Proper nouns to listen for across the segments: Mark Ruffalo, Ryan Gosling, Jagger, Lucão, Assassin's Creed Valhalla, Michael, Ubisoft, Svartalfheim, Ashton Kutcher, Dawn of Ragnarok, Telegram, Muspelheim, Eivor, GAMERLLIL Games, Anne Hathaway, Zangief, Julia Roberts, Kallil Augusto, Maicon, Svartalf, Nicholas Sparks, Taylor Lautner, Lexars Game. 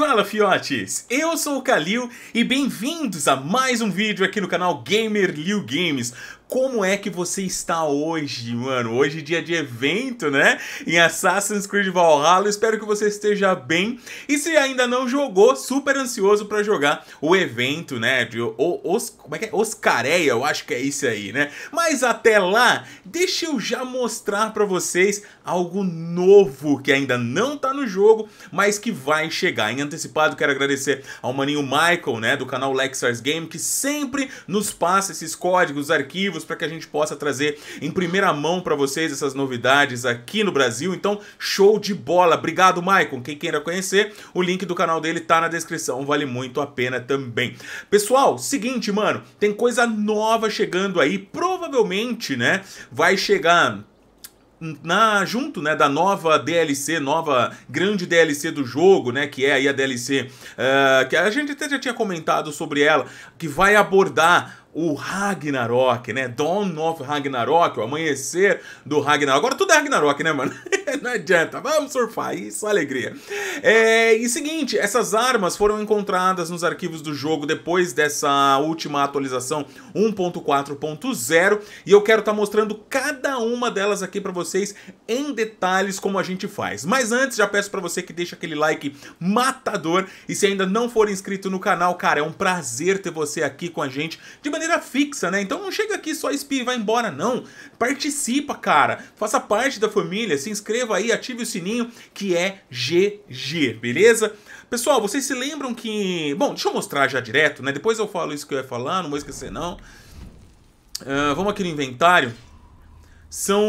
Fala, fiotes! Eu sou o Kalil e bem-vindos a mais um vídeo aqui no canal GAMERLLIL Games. Como é que você está hoje, mano? Hoje é dia de evento, né? Em Assassin's Creed Valhalla. Espero que você esteja bem. E se ainda não jogou, super ansioso para jogar o evento, né? De como é que é? Oscareia, eu acho que é isso aí, né? Mas até lá, deixa eu já mostrar para vocês algo novo que ainda não tá no jogo, mas que vai chegar. Em antecipado, quero agradecer ao maninho Michael, né? Do canal Lexars Game, que sempre nos passa esses códigos, arquivos, para que a gente possa trazer em primeira mão para vocês essas novidades aqui no Brasil. Então, show de bola. Obrigado, Maicon. Quem queira conhecer, o link do canal dele tá na descrição. Vale muito a pena também. Pessoal, seguinte, mano. Tem coisa nova chegando aí. Provavelmente, né, vai chegar junto, né, da nova DLC, nova grande DLC do jogo, né, que é aí a DLC que a gente até já tinha comentado sobre ela, que vai abordar o Ragnarok, né? Dawn of Ragnarok, o amanhecer do Ragnarok. Agora tudo é Ragnarok, né, mano? Não adianta, vamos surfar, isso é alegria. E seguinte, essas armas foram encontradas nos arquivos do jogo depois dessa última atualização 1.4.0 e eu quero estar mostrando cada uma delas aqui pra vocês em detalhes como a gente faz. Mas antes, já peço pra você que deixa aquele like matador e se ainda não for inscrito no canal, cara, é um prazer ter você aqui com a gente de maneira fixa, né? Então não chega aqui só espia e vai embora, não. Participa, cara. Faça parte da família, se inscreva aí, ative o sininho, que é GG, beleza? Pessoal, vocês se lembram que... Bom, deixa eu mostrar já direto, né? Depois eu falo isso que eu ia falar, não vou esquecer, não. Vamos aqui no inventário. São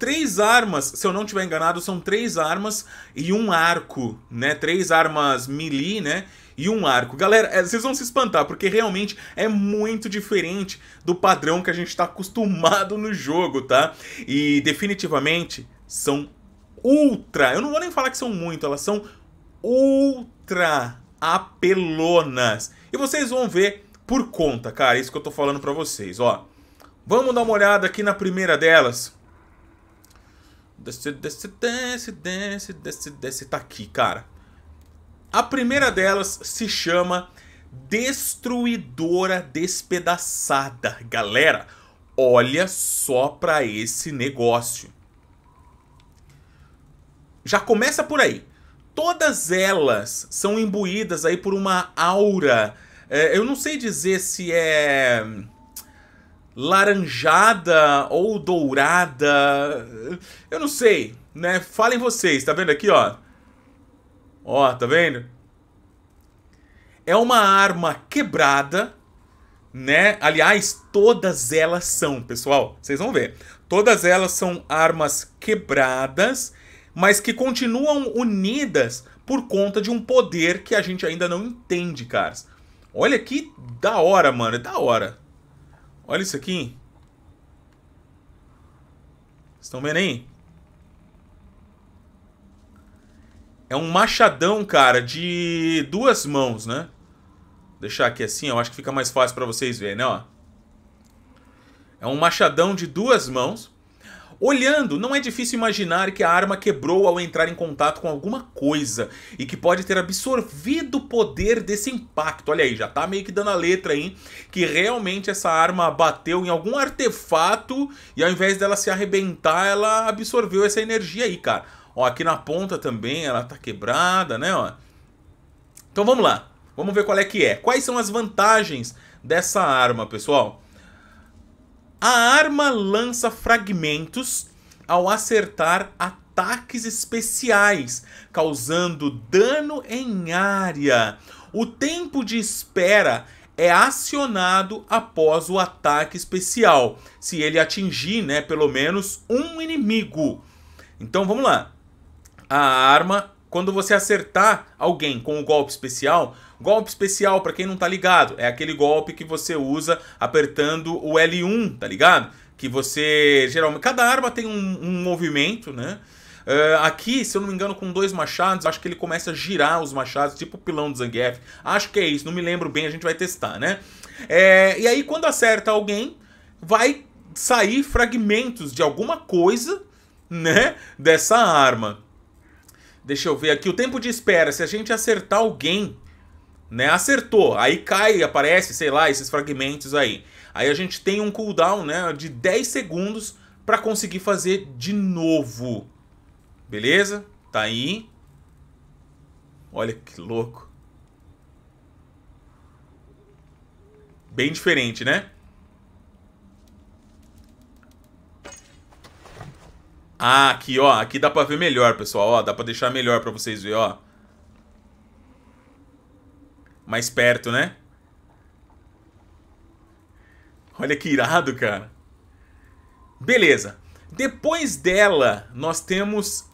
três armas, se eu não estiver enganado, são três armas e um arco, né? Três armas melee, né? E um arco. Galera, vocês vão se espantar, porque realmente é muito diferente do padrão que a gente está acostumado no jogo, tá? E definitivamente são ultra... Eu não vou nem falar que são muito, elas são ultra apelonas. E vocês vão ver por conta, cara, isso que eu tô falando pra vocês, ó. Vamos dar uma olhada aqui na primeira delas. Desce, desce, desce, desce, desce, desce. Tá aqui, cara. A primeira delas se chama Destruidora Despedaçada. Galera, olha só pra esse negócio. Já começa por aí. Todas elas são imbuídas aí por uma aura. Eu não sei dizer se é... laranjada ou dourada, eu não sei, né? Falem vocês, tá vendo aqui, ó? Ó, tá vendo? É uma arma quebrada, né? Aliás, todas elas são, pessoal, vocês vão ver. Todas elas são armas quebradas, mas que continuam unidas por conta de um poder que a gente ainda não entende, caras. Olha que da hora, mano, é da hora. Olha isso aqui. Vocês estão vendo aí? É um machadão, cara, de duas mãos, né? Vou deixar aqui assim, eu acho que fica mais fácil pra vocês verem, né? Ó. É um machadão de duas mãos. Olhando, não é difícil imaginar que a arma quebrou ao entrar em contato com alguma coisa e que pode ter absorvido o poder desse impacto. Olha aí, já tá meio que dando a letra aí que realmente essa arma bateu em algum artefato e ao invés dela se arrebentar, ela absorveu essa energia aí, cara. Ó, aqui na ponta também ela tá quebrada, né, ó. Então vamos lá, vamos ver qual é que é. Quais são as vantagens dessa arma, pessoal? A arma lança fragmentos ao acertar ataques especiais, causando dano em área. O tempo de espera é acionado após o ataque especial, se ele atingir, né, pelo menos um inimigo. Então vamos lá. A arma, quando você acertar alguém com o golpe especial, pra quem não tá ligado, é aquele golpe que você usa apertando o L1, tá ligado? Que você, geralmente, cada arma tem um movimento, né? Aqui, se eu não me engano, com dois machados, acho que ele começa a girar os machados, tipo o pilão do Zangief. Acho que é isso, não me lembro bem, a gente vai testar, né? E aí, quando acerta alguém, vai sair fragmentos de alguma coisa, né? Dessa arma. Deixa eu ver aqui. O tempo de espera. Se a gente acertar alguém, né? Acertou. Aí cai, aparece, sei lá, esses fragmentos aí. Aí a gente tem um cooldown, né, de 10 segundos para conseguir fazer de novo. Beleza? Tá aí. Olha que louco. Bem diferente, né? Ah, aqui, ó. Aqui dá pra ver melhor, pessoal. Ó, dá pra deixar melhor pra vocês verem, ó. Mais perto, né? Olha que irado, cara. Beleza. Depois dela, nós temos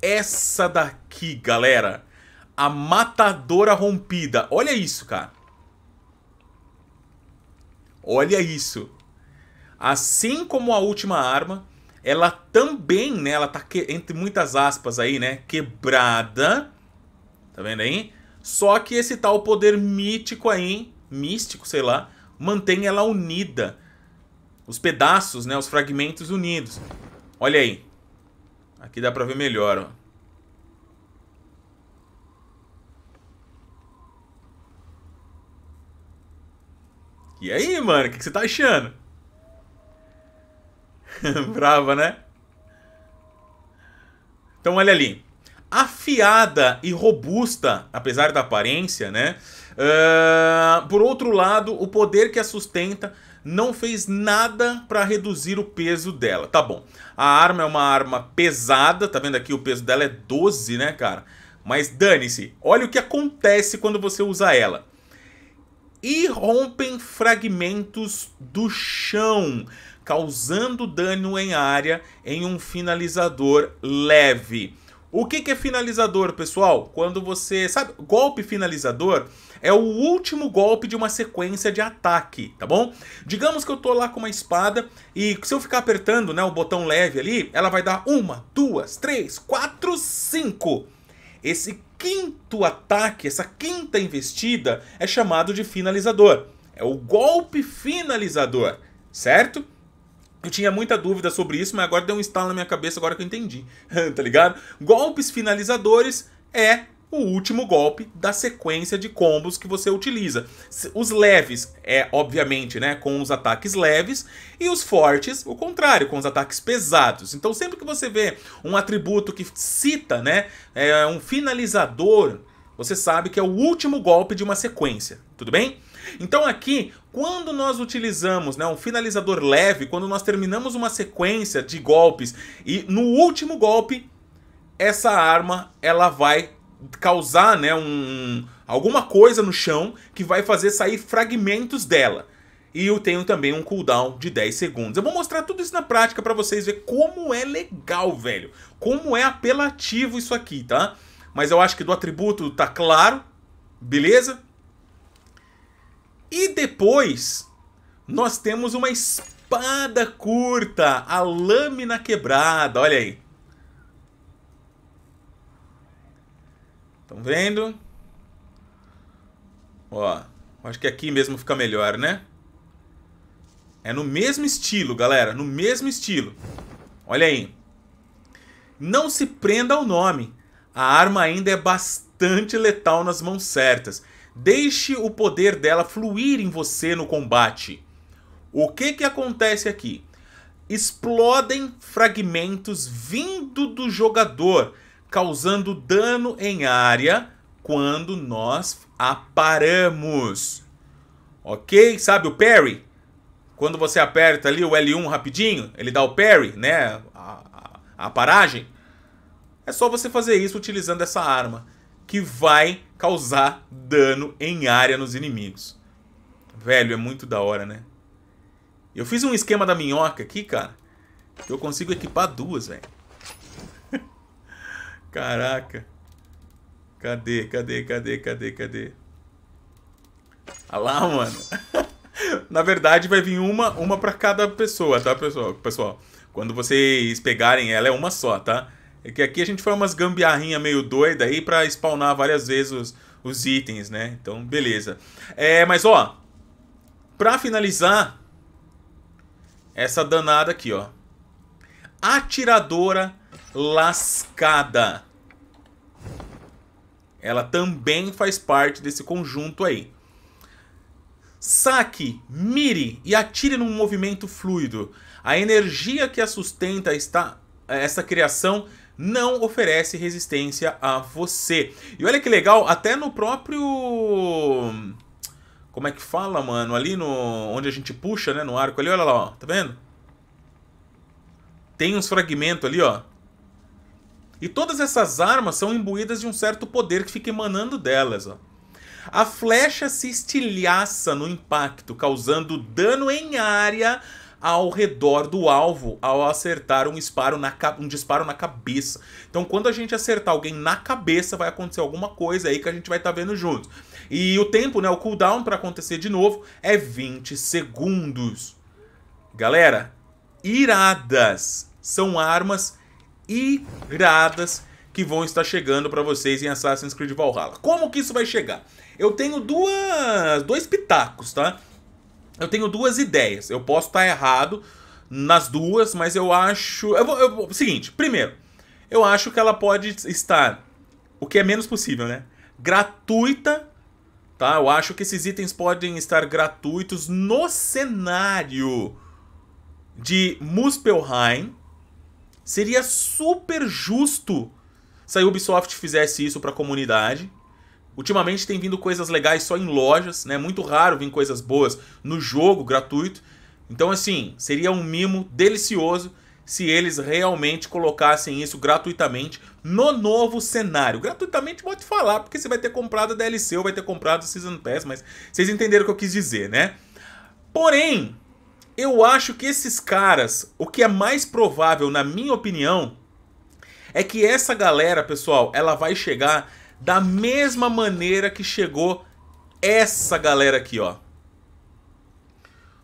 essa daqui, galera. A Matadora Rompida. Olha isso, cara. Olha isso. Assim como a última arma, ela também, né, ela tá entre muitas aspas aí, né, quebrada. Tá vendo aí? Só que esse tal poder mítico aí, místico, sei lá, mantém ela unida. Os pedaços, né, os fragmentos unidos. Olha aí. Aqui dá pra ver melhor, ó. E aí, mano, o que você tá achando? Brava, né? Então, olha ali. Afiada e robusta, apesar da aparência, né? Por outro lado, o poder que a sustenta não fez nada para reduzir o peso dela. Tá bom. A arma é uma arma pesada. Tá vendo aqui? O peso dela é 12, né, cara? Mas dane-se. Olha o que acontece quando você usa ela. E rompem fragmentos do chão, causando dano em área em um finalizador leve. O que é finalizador, pessoal? Quando você... Sabe, golpe finalizador é o último golpe de uma sequência de ataque, tá bom? Digamos que eu tô lá com uma espada e se eu ficar apertando, né, o botão leve ali, ela vai dar 1, 2, 3, 4, 5. Esse quinto ataque, essa quinta investida é chamado de finalizador. É o golpe finalizador, certo? Eu tinha muita dúvida sobre isso, mas agora deu um estalo na minha cabeça, agora que eu entendi. Tá ligado? Golpes finalizadores é o último golpe da sequência de combos que você utiliza. Os leves é, obviamente, né, com os ataques leves, e os fortes, o contrário, com os ataques pesados. Então, sempre que você vê um atributo que cita, né, um finalizador, você sabe que é o último golpe de uma sequência, tudo bem? Então aqui, quando nós utilizamos, né, um finalizador leve, quando nós terminamos uma sequência de golpes e no último golpe, essa arma ela vai causar, né, alguma coisa no chão que vai fazer sair fragmentos dela. E eu tenho também um cooldown de 10 segundos. Eu vou mostrar tudo isso na prática pra vocês verem como é legal, velho. Como é apelativo isso aqui, tá? Mas eu acho que do atributo tá claro, beleza? E depois, nós temos uma espada curta, a lâmina quebrada, olha aí. Estão vendo? Ó, acho que aqui mesmo fica melhor, né? É no mesmo estilo, galera, no mesmo estilo. Olha aí. Não se prenda ao nome. A arma ainda é bastante letal nas mãos certas. Deixe o poder dela fluir em você no combate. O que que acontece aqui? Explodem fragmentos vindo do jogador, causando dano em área quando nós a paramos. Ok? Sabe o parry? Quando você aperta ali o L1 rapidinho, ele dá o parry, né? A paragem. É só você fazer isso utilizando essa arma, que vai causar dano em área nos inimigos. Velho, é muito da hora, né? Eu fiz um esquema da minhoca aqui, cara, que eu consigo equipar duas, velho. Caraca. Cadê? Olha lá, mano. Na verdade, vai vir uma pra cada pessoa, tá, pessoal? Pessoal, quando vocês pegarem ela, é uma só, tá? É que aqui a gente faz umas gambiarrinhas meio doida aí pra spawnar várias vezes os itens, né? Então, beleza. É, mas, ó, pra finalizar, essa danada aqui, ó. Atiradora Lascada. Ela também faz parte desse conjunto aí. Saque, mire e atire num movimento fluido. A energia que a sustenta essa criação não oferece resistência a você. E olha que legal, até no próprio... Como é que fala, mano? Ali no... onde a gente puxa, né? No arco ali, olha lá, ó. Tá vendo? Tem uns fragmentos ali, ó. E todas essas armas são imbuídas de um certo poder que fica emanando delas, ó. A flecha se estilhaça no impacto, causando dano em área ao redor do alvo ao acertar um disparo na cabeça. Então, quando a gente acertar alguém na cabeça, vai acontecer alguma coisa aí que a gente vai estar vendo junto. E o tempo, né, o cooldown para acontecer de novo é 20 segundos. Galera, iradas. São armas iradas que vão estar chegando para vocês em Assassin's Creed Valhalla. Como que isso vai chegar? Eu tenho dois pitacos, tá? Eu tenho duas ideias. Eu posso estar errado nas duas, mas eu acho... Seguinte, primeiro, eu acho que ela pode estar, o que é menos possível, né? Gratuita, tá? Eu acho que esses itens podem estar gratuitos no cenário de Muspelheim. Seria super justo se a Ubisoft fizesse isso para a comunidade. Ultimamente tem vindo coisas legais só em lojas, né? Muito raro vir coisas boas no jogo gratuito. Então, assim, seria um mimo delicioso se eles realmente colocassem isso gratuitamente no novo cenário. Gratuitamente pode falar, porque você vai ter comprado a DLC ou vai ter comprado a Season Pass, mas vocês entenderam o que eu quis dizer, né? Porém, eu acho que esses caras, o que é mais provável, na minha opinião, é que essa galera, pessoal, ela vai chegar da mesma maneira que chegou essa galera aqui, ó.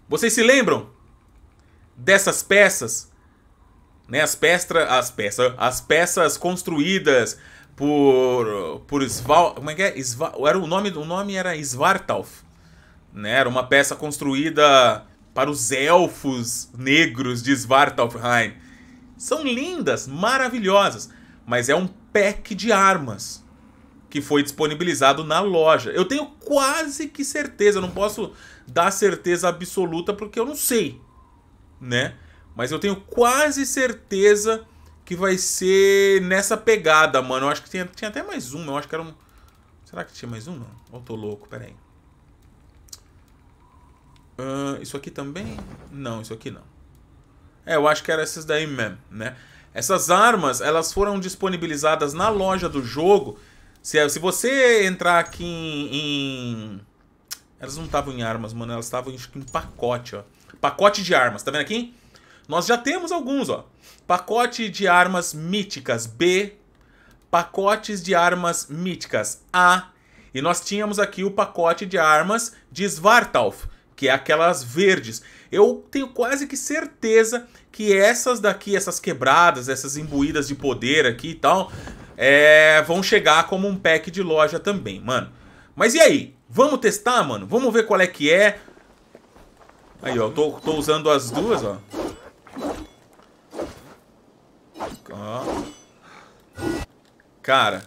Vocês se lembram dessas peças? Né? As peças construídas por Sval... Como é que é? O nome era Svartalf. Né? Era uma peça construída para os elfos negros de Svartalfheim. São lindas, maravilhosas, mas é um pack de armas que foi disponibilizado na loja. Eu tenho quase que certeza, eu não posso dar certeza absoluta porque eu não sei, né? Mas eu tenho quase certeza que vai ser nessa pegada, mano. Eu acho que tinha até mais um, eu acho que era um... Será que tinha mais um? Não, eu tô louco, peraí. Isso aqui também? Não, isso aqui não. É, eu acho que era essas daí mesmo, né? Essas armas, elas foram disponibilizadas na loja do jogo. Se você entrar aqui em... Elas não estavam em armas, mano. Elas estavam em pacote, ó. Pacote de armas, tá vendo aqui? Nós já temos alguns, ó. Pacote de armas míticas B. Pacotes de armas míticas A. E nós tínhamos aqui o pacote de armas de Svartalf, que é aquelas verdes. Eu tenho quase que certeza que essas daqui, essas quebradas, essas imbuídas de poder aqui e tal, vão chegar como um pack de loja também, mano. Mas e aí? Vamos testar, mano? Vamos ver qual é que é. Aí, ó, eu tô usando as duas, ó. Cara.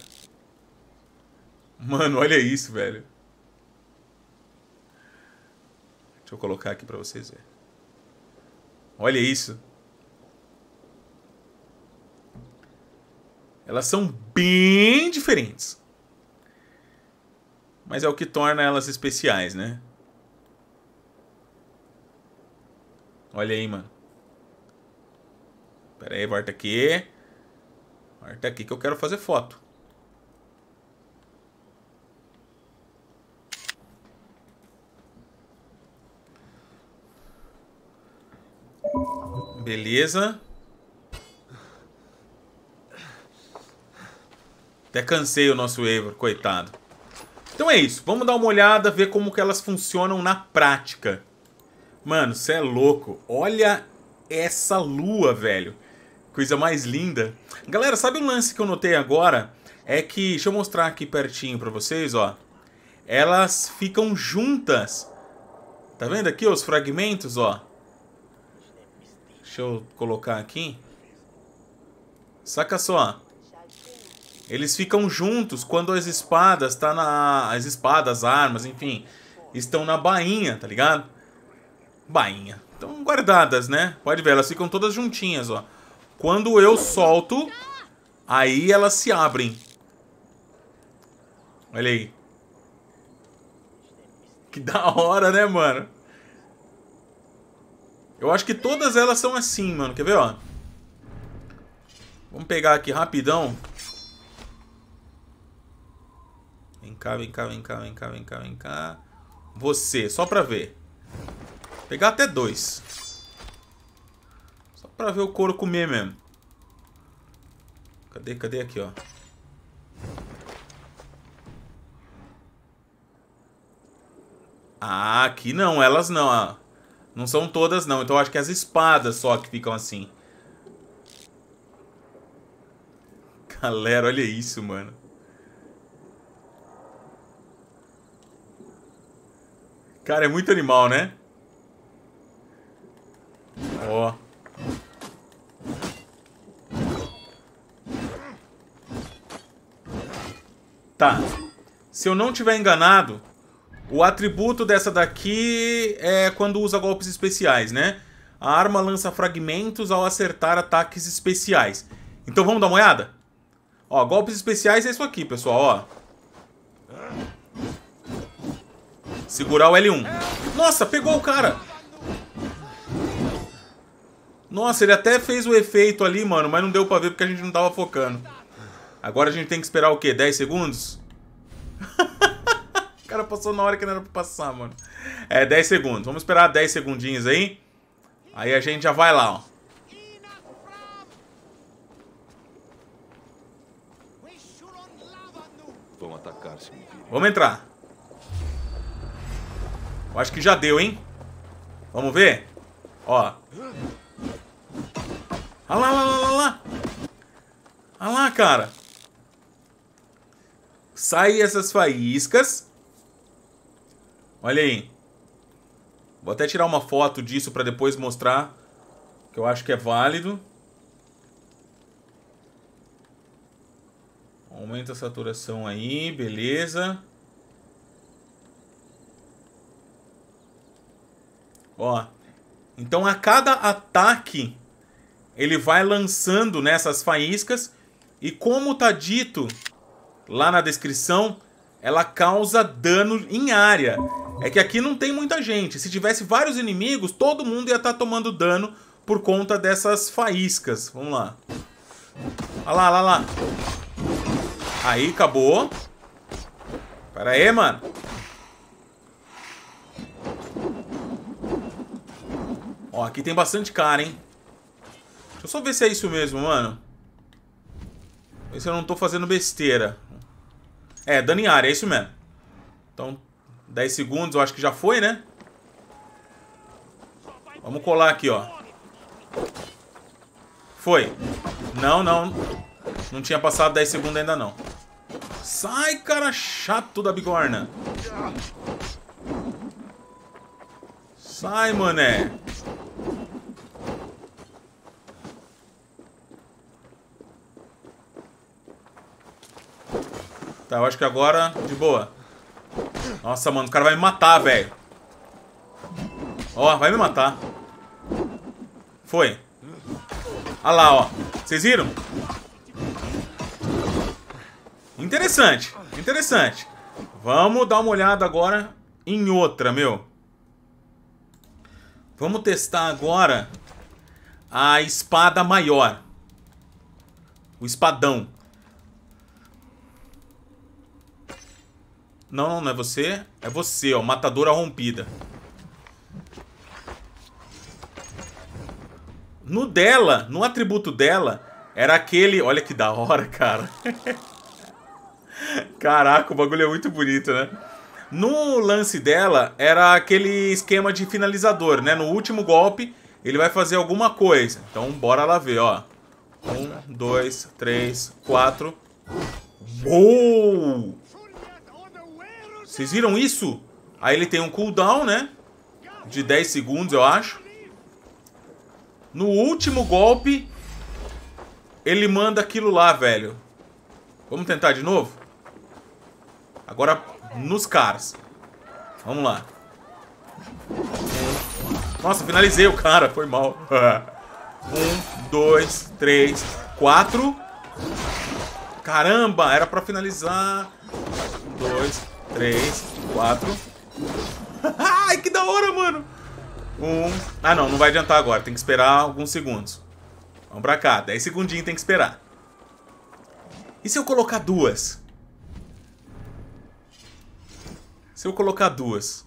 Mano, olha isso, velho. Deixa eu colocar aqui pra vocês verem. Olha isso. Elas são bem diferentes. Mas é o que torna elas especiais, né? Olha aí, mano. Pera aí, volta aqui. Volta aqui que eu quero fazer foto. Beleza. Até cansei o nosso Eivor, coitado. Então é isso. Vamos dar uma olhada, ver como que elas funcionam na prática. Mano, cê é louco. Olha essa lua, velho. Coisa mais linda. Galera, sabe um lance que eu notei agora? É que... Deixa eu mostrar aqui pertinho pra vocês, ó. Elas ficam juntas. Tá vendo aqui os fragmentos, ó? Deixa eu colocar aqui. Saca só. Eles ficam juntos quando as espadas tá na... As espadas, armas, enfim, estão na bainha, tá ligado? Bainha. Estão guardadas, né? Pode ver, elas ficam todas juntinhas, ó. Quando eu solto, aí elas se abrem. Olha aí. Que da hora, né, mano? Eu acho que todas elas são assim, mano. Quer ver, ó? Vamos pegar aqui rapidão. Vem cá, vem cá, vem cá, vem cá, vem cá, vem cá. Você, só pra ver. Vou pegar até dois. Só pra ver o couro comer mesmo. Cadê, cadê aqui, ó? Ah, aqui não, elas não, ó. Não são todas não, então eu acho que é as espadas só que ficam assim. Galera, olha isso, mano. Cara, é muito animal, né? Ó. Tá. Se eu não tiver enganado, o atributo dessa daqui é quando usa golpes especiais, né? A arma lança fragmentos ao acertar ataques especiais. Então vamos dar uma olhada? Ó, golpes especiais é isso aqui, pessoal, ó. Segurar o L1. Nossa, pegou o cara! Nossa, ele até fez o efeito ali, mano, mas não deu pra ver porque a gente não tava focando. Agora a gente tem que esperar o quê? 10 segundos? O cara passou na hora que não era pra passar, mano. É, 10 segundos. Vamos esperar 10 segundinhos aí. Aí a gente já vai lá, ó. Vão atacar, sim. Vamos entrar. Eu acho que já deu, hein? Vamos ver? Ó. Olha lá, olha lá, olha lá. Olha lá, cara. Sai essas faíscas. Olha aí. Vou até tirar uma foto disso para depois mostrar, que eu acho que é válido. Aumenta a saturação aí, beleza. Ó. Então a cada ataque ele vai lançando nessas faíscas e, como tá dito lá na descrição, ela causa dano em área. É que aqui não tem muita gente. Se tivesse vários inimigos, todo mundo ia estar tomando dano por conta dessas faíscas. Vamos lá. Olha lá, olha lá. Aí, acabou. Pera aí, mano. Ó, aqui tem bastante cara, hein? Deixa eu só ver se é isso mesmo, mano. Ver se eu não tô fazendo besteira. É, dano em área, é isso mesmo. Então... 10 segundos, eu acho que já foi, né? Vamos colar aqui, ó. Foi. Não, não. Não tinha passado 10 segundos ainda, não. Sai, cara chato da bigorna. Sai, mané. Tá, eu acho que agora, de boa. Nossa, mano, o cara vai me matar, velho. Ó, vai me matar. Foi. Olha lá, ó. Vocês viram? Interessante, interessante. Vamos dar uma olhada agora em outra, meu. Vamos testar agora a espada maior. O espadão. Não, não é você. É você, ó. Matadora rompida. No dela, no atributo dela, era aquele... Olha que da hora, cara. Caraca, o bagulho é muito bonito, né? No lance dela, era aquele esquema de finalizador, né? No último golpe, ele vai fazer alguma coisa. Então, bora lá ver, ó. 1, 2, 3, 4. Uou! Vocês viram isso? Aí ele tem um cooldown, né? De 10 segundos, eu acho. No último golpe, ele manda aquilo lá, velho. Vamos tentar de novo? Agora nos caras. Vamos lá. Nossa, finalizei o cara. Foi mal. 1, 2, 3, 4. Caramba, era pra finalizar. 1, 2, 3, 4. Ai, que da hora, mano. 1. Ah, não, não vai adiantar agora. Tem que esperar alguns segundos. Vamos pra cá. 10 segundinhos tem que esperar. E se eu colocar duas? Se eu colocar duas.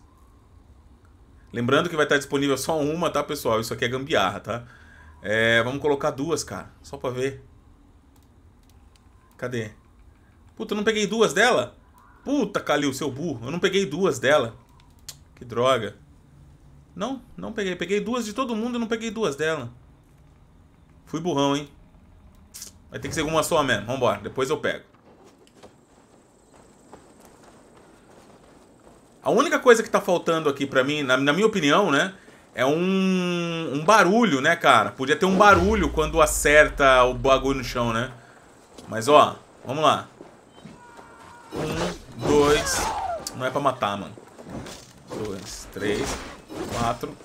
Lembrando que vai estar disponível só uma, tá, pessoal? Isso aqui é gambiarra, tá? É, vamos colocar duas, cara. Só pra ver. Cadê? Puta, eu não peguei duas dela? Puta, Kalil, seu burro. Eu não peguei duas dela. Que droga. Não, não peguei. Peguei duas de todo mundo e não peguei duas dela. Fui burrão, hein? Vai ter que ser uma só mesmo. Vambora, depois eu pego. A única coisa que tá faltando aqui pra mim, na minha opinião, né? É um barulho, né, cara? Podia ter um barulho quando acerta o bagulho no chão, né? Mas, ó, vamos lá. 1, 2... Não é pra matar, mano. 2, 3, 4...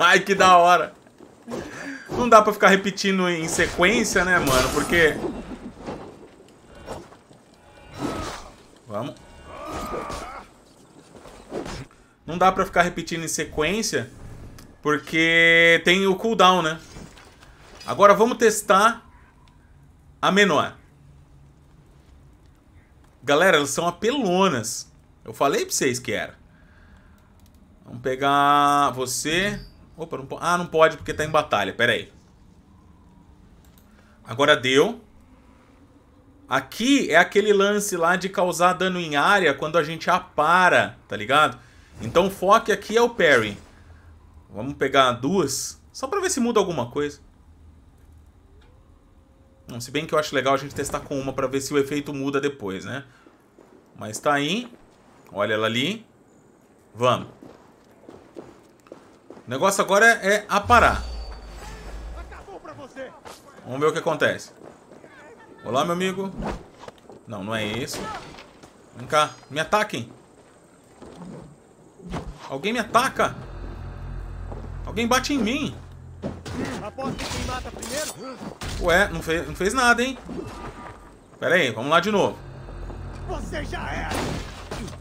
Ai, que da hora. Não dá pra ficar repetindo em sequência, né, mano? Porque... Vamos. Não dá pra ficar repetindo em sequência, porque tem o cooldown, né? Agora vamos testar a menor. Galera, elas são apelonas. Eu falei pra vocês que era. Vamos pegar você... Opa, não pode. Ah, não pode porque tá em batalha. Pera aí. Agora deu. Aqui é aquele lance lá de causar dano em área quando a gente apara, tá ligado? Então o foco aqui é o parry. Vamos pegar duas. Só pra ver se muda alguma coisa. Não, se bem que eu acho legal a gente testar com uma pra ver se o efeito muda depois, né? Mas tá aí. Olha ela ali. Vamos. O negócio agora é aparar. Vamos ver o que acontece. Olá, meu amigo. Não, não é isso. Vem cá, me ataquem. Alguém me ataca. Alguém bate em mim. Ué, não fez nada, hein? Pera aí, vamos lá de novo.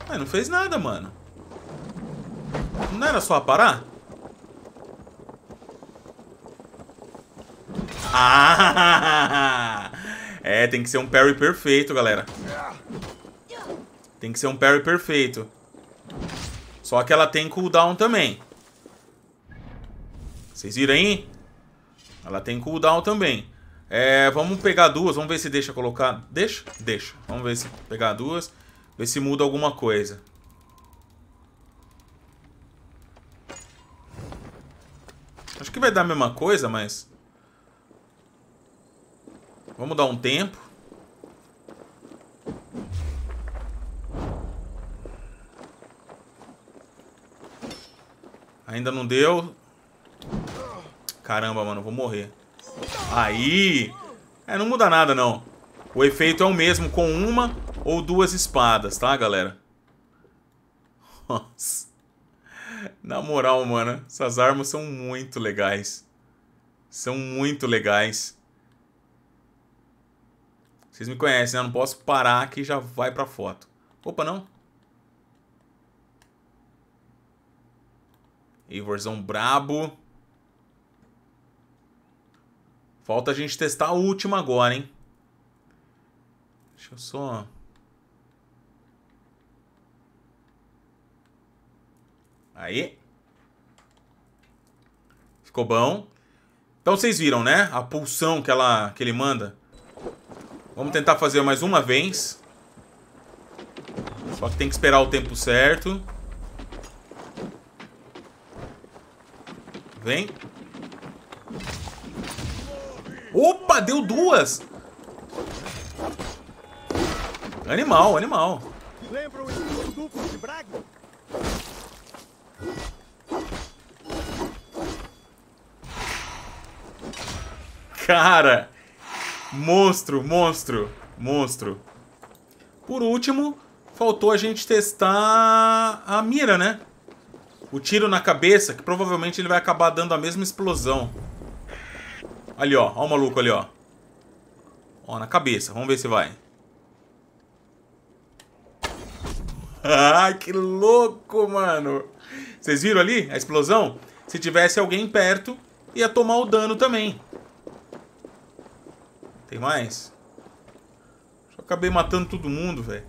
Ué, não fez nada, mano. Não era só aparar? Ah! É, tem que ser um parry perfeito, galera. Tem que ser um parry perfeito. Só que ela tem cooldown também. Vocês viram aí? Ela tem cooldown também. É, vamos pegar duas, vamos ver se deixa colocar... Deixa? Deixa. Vamos ver se pegar duas. Ver se muda alguma coisa. Acho que vai dar a mesma coisa, mas... Vamos dar um tempo. Ainda não deu. Caramba, mano, eu vou morrer. Aí! É, não muda nada, não. O efeito é o mesmo com uma ou duas espadas, tá, galera? Nossa. Na moral, mano, essas armas são muito legais. São muito legais. Vocês me conhecem, né? Não posso parar que já vai pra foto. Opa, não. Eivorzão brabo. Falta a gente testar a última agora, hein? Deixa eu só... Aí. Ficou bom. Então vocês viram, né? A pulsão que ele manda. Vamos tentar fazer mais uma vez. Só que tem que esperar o tempo certo. Vem. Opa, deu duas. Animal, animal. Lembra o escudo duplo de Braga? Cara! Monstro, monstro, monstro. Por último, faltou a gente testar a mira, né? O tiro na cabeça, que provavelmente ele vai acabar dando a mesma explosão. Ali, ó. Ó o maluco ali, ó. Ó, na cabeça. Vamos ver se vai. Ah, que louco, mano. Vocês viram ali a explosão? Se tivesse alguém perto, ia tomar o dano também. Tem mais? Só acabei matando todo mundo, velho.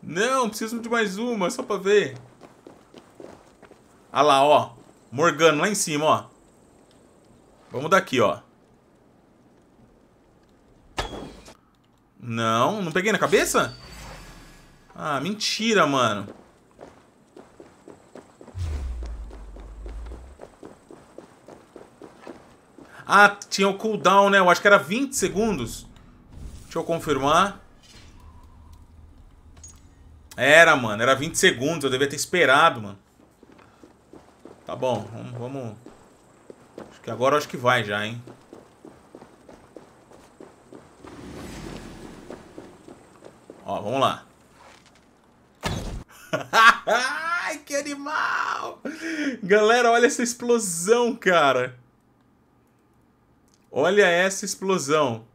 Não, preciso de mais uma, só pra ver. Ah lá, ó. Morgano lá em cima, ó. Vamos daqui, ó. Não, não peguei na cabeça? Ah, mentira, mano. Ah, tinha o cooldown, né? Eu acho que era 20 segundos. Deixa eu confirmar. Era, mano. Era 20 segundos. Eu devia ter esperado, mano. Tá bom. Vamos... Acho que agora eu acho que vai já, hein? Ó, vamos lá. Ai, que animal! Galera, olha essa explosão, cara. Olha essa explosão.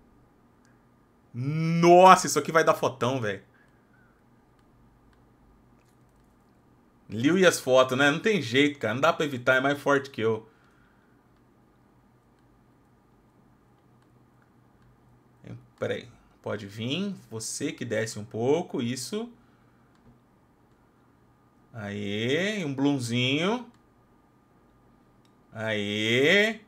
Nossa, isso aqui vai dar fotão, velho. Liu e as fotos, né? Não tem jeito, cara. Não dá pra evitar, é mais forte que eu. Pera aí. Pode vir. Você que desce um pouco. Isso. Aê. Um bloomzinho. Aê.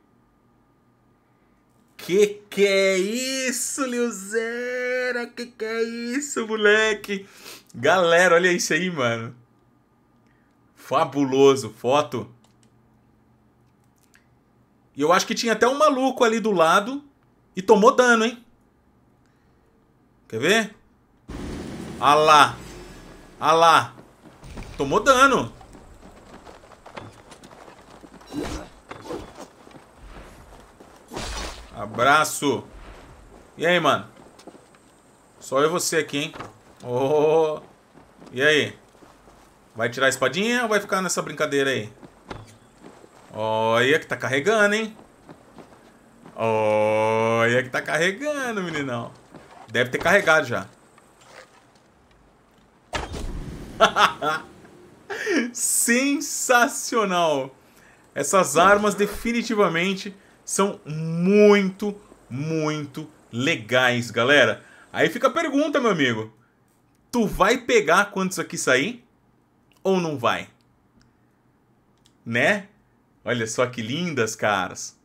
Que é isso, Liuzera? Que é isso, moleque? Galera, olha isso aí, mano. Fabuloso. Foto. E eu acho que tinha até um maluco ali do lado e tomou dano, hein? Quer ver? Ah lá. Ah lá. Tomou dano. Abraço. E aí, mano? Só eu e você aqui, hein? Oh. E aí? Vai tirar a espadinha ou vai ficar nessa brincadeira aí? Olha que tá carregando, hein? Olha que tá carregando, meninão. Deve ter carregado já. Sensacional! Essas armas definitivamente são muito, muito legais, galera. Aí fica a pergunta, meu amigo. Tu vai pegar quando isso aqui sair? Ou não vai? Né? Olha só que lindas, caras.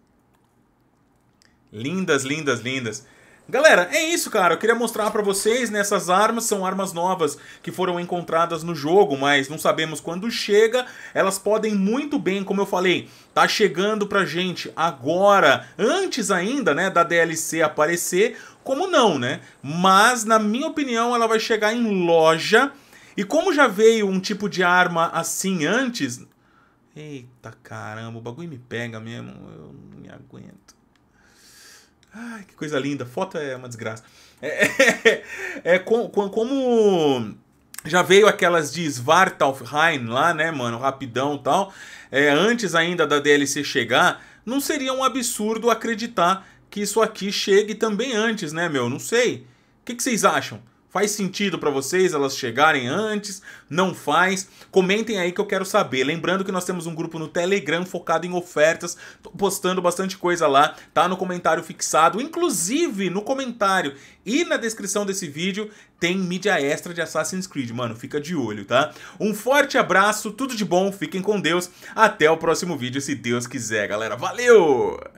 Lindas, lindas, lindas. Galera, é isso, cara. Eu queria mostrar pra vocês, né? Essas armas são armas novas que foram encontradas no jogo, mas não sabemos quando chega. Elas podem muito bem, como eu falei, tá chegando pra gente agora, antes ainda, né, da DLC aparecer, como não, né? Mas, na minha opinião, ela vai chegar em loja. E como já veio um tipo de arma assim antes... Eita, caramba, o bagulho me pega mesmo. Eu não me aguento. Ai, que coisa linda. Foto é uma desgraça. Como já veio aquelas de Svartalfheim lá, né, mano? Rapidão e tal. Antes ainda da DLC chegar, não seria um absurdo acreditar que isso aqui chegue também antes, né, meu? Não sei. O que vocês acham? Faz sentido pra vocês elas chegarem antes? Não faz? Comentem aí que eu quero saber. Lembrando que nós temos um grupo no Telegram focado em ofertas. Tô postando bastante coisa lá. Tá no comentário fixado. Inclusive, no comentário e na descrição desse vídeo tem mídia extra de Assassin's Creed. Mano, fica de olho, tá? Um forte abraço. Tudo de bom. Fiquem com Deus. Até o próximo vídeo, se Deus quiser, galera. Valeu!